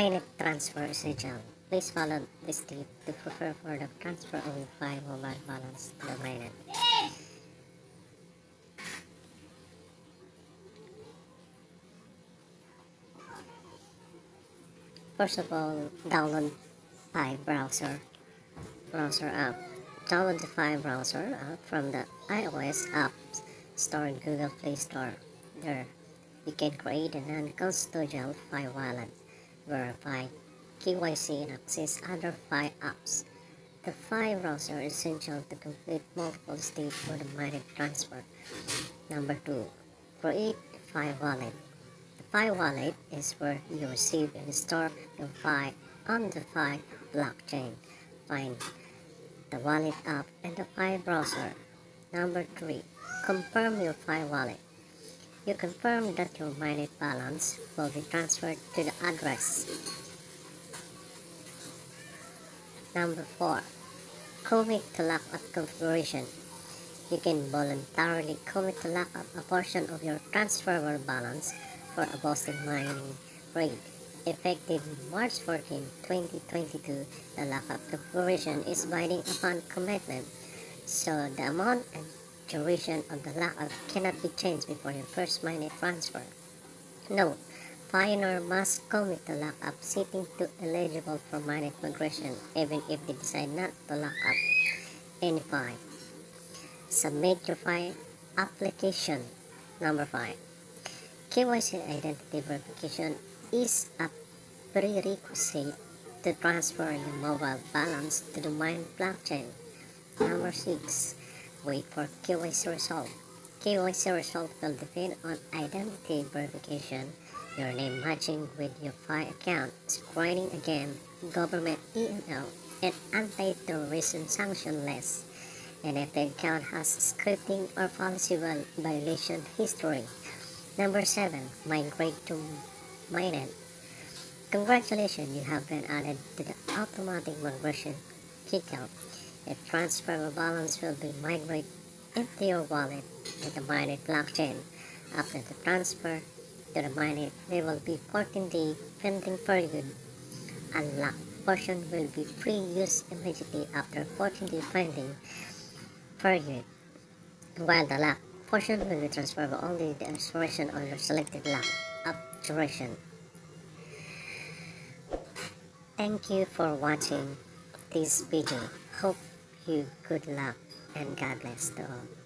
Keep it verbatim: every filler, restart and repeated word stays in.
Pi Net Transfer is legal. Please follow this tip to prepare for the transfer of your Pi mobile balance to the Mainnet. First of all, download Pi browser browser app. Download the Pi browser app from the iOS app store in Google Play Store. There, you can create a non-custodial Pi wallet, verify K Y C, and access other Pi apps. The Pi browser is essential to complete multiple steps for the Mainnet transfer. Number two, create a Pi wallet. The Pi wallet is where you receive and store your Pi on the Pi blockchain. Find the wallet app and the Pi browser. Number three, confirm your Pi wallet. You confirm that your Mainnet balance will be transferred to the address. Number four, commit to lockup configuration. You can voluntarily commit to lock up a portion of your transferable balance for a Boston mining raid. Effective March fourteenth twenty twenty-two, the lockup configuration is binding upon commitment, so the amount and duration of the lockup cannot be changed before your first Mainnet transfer. Note, Pioneer must commit to lockup setting to eligible for Mainnet progression even if they decide not to lock up any Pi. Submit your Pi application. Number five, K Y C identity verification is a prerequisite to transfer your mobile balance to the Mainnet blockchain. Number six, wait for K Y C result. K Y C result will depend on identity verification, your name matching with your Pi account, screening again, government email, and anti-terrorism sanction list. And if the account has scripting or policy violation history. Number seven, migrate to Mainnet. Congratulations, you have been added to the automatic migration kickout. A transferable balance will be migrated into your wallet to the Mainnet blockchain. After the transfer to the Mainnet, there will be fourteen day pending period. Unlocked portion will be free use immediately after fourteen day pending period, while the locked portion will be transferable only the expiration of your selected lock-up duration. Thank you for watching this video. Hope you good luck and God bless to all.